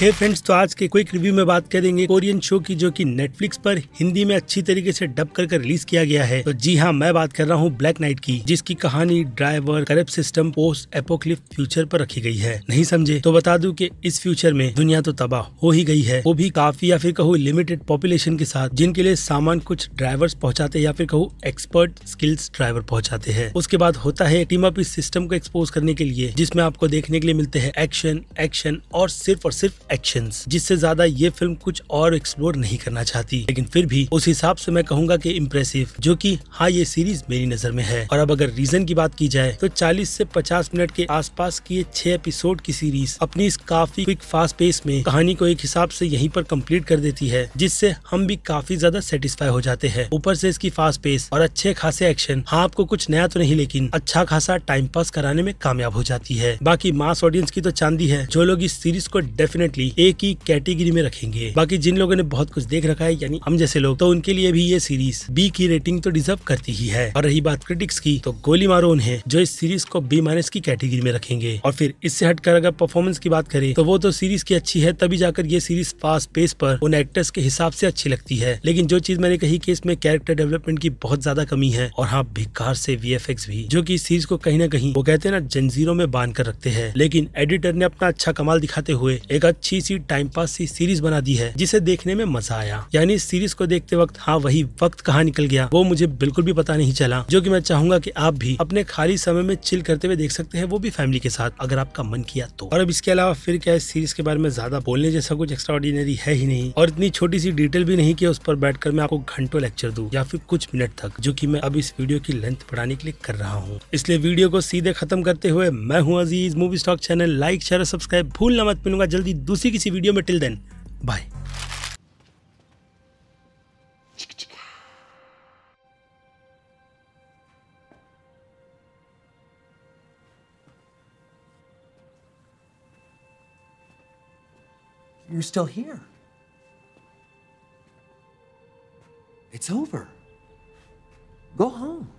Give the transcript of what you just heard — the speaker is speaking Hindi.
हे फ्रेंड्स, तो आज के क्विक रिव्यू में बात करेंगे कोरियन शो की जो कि नेटफ्लिक्स पर हिंदी में अच्छी तरीके से डब करके रिलीज किया गया है। तो जी हाँ, मैं बात कर रहा हूँ ब्लैक नाइट की, जिसकी कहानी driver corrupt system post apocalyptic future पर रखी गई है। नहीं समझे तो बता दूं कि इस फ्यूचर में दुनिया तो तबाह हो ही गई है, वो भी काफी या फिर कहूँ लिमिटेड पॉपुलेशन के साथ, जिनके लिए सामान कुछ ड्राइवर्स पहुँचाते या फिर कहूँ एक्सपर्ट स्किल्स ड्राइवर पहुँचाते हैं। उसके बाद होता है टीम अप इस सिस्टम को एक्सपोज करने के लिए, जिसमें आपको देखने के लिए मिलते हैं एक्शन एक्शन और सिर्फ एक्शंस, जिससे ज्यादा ये फिल्म कुछ और एक्सप्लोर नहीं करना चाहती, लेकिन फिर भी उस हिसाब से मैं कहूंगा कि इम्प्रेसिव, जो कि हाँ ये सीरीज मेरी नजर में है। और अब अगर रीजन की बात की जाए तो 40 से 50 मिनट के आसपास की ये 6 एपिसोड की सीरीज अपनी इस काफी क्विक फास्ट पेस में कहानी को एक हिसाब से यहीं पर कंप्लीट कर देती है, जिससे हम भी काफी ज्यादा सेटिस्फाई हो जाते हैं। ऊपर से इसकी फास्ट पेस और अच्छे खासे एक्शन हाँ आपको कुछ नया तो नहीं लेकिन अच्छा खासा टाइम पास कराने में कामयाब हो जाती है। बाकी मास ऑडियंस की तो चांदी है, जो लोग इस सीरीज को डेफिनेटली एक ही कैटेगरी में रखेंगे। बाकी जिन लोगों ने बहुत कुछ देख रखा है यानी हम जैसे लोग, तो उनके लिए भी ये सीरीज B की रेटिंग तो डिजर्व करती ही है। और रही बात क्रिटिक्स की, तो गोली मारो उन्हें जो इस सीरीज को B- की कैटेगरी में रखेंगे। और फिर इससे हटकर अगर परफॉर्मेंस की बात करें तो वो तो सीरीज की अच्छी है, तभी जाकर ये सीरीज फास्ट पेस पर उन एक्टर्स के हिसाब से अच्छी लगती है। लेकिन जो चीज मैंने कही कि इसमें कैरेक्टर डेवलपमेंट की बहुत ज्यादा कमी है, और हाँ बेकार से VFX भी, जो की इस सीरीज को कहीं ना कहीं वो कहते हैं ना जंजीरों में बांध कर रखते हैं। लेकिन एडिटर ने अपना अच्छा कमाल दिखाते हुए एक अच्छी सी टाइम पास सी सीरीज बना दी है, जिसे देखने में मजा आया। यानी इस सीरीज को देखते वक्त हाँ वही वक्त कहाँ निकल गया वो मुझे बिल्कुल भी पता नहीं चला, जो कि मैं चाहूंगा कि आप भी अपने खाली समय में चिल करते हुए देख सकते हैं, वो भी फैमिली के साथ अगर आपका मन किया तो। और अब इसके अलावा फिर क्या इस सीरीज के बारे में ज्यादा बोलने जैसा कुछ एक्स्ट्रा ऑर्डिनरी है ही नहीं, और इतनी छोटी सी डिटेल भी नहीं की उस पर बैठ कर मैं आपको घंटों लेक्चर दूं या फिर कुछ मिनट तक, जो की मैं अब इस वीडियो की लेंथ बढ़ाने के लिए कर रहा हूँ। इसलिए वीडियो को सीधे खत्म करते हुए, मैं हूँ Aziz, movie stock channel like share subscribe भूलना मत, मिलूंगा जल्दी दूसरी किसी वीडियो में। Till then bye. You're still here. It's over. Go home.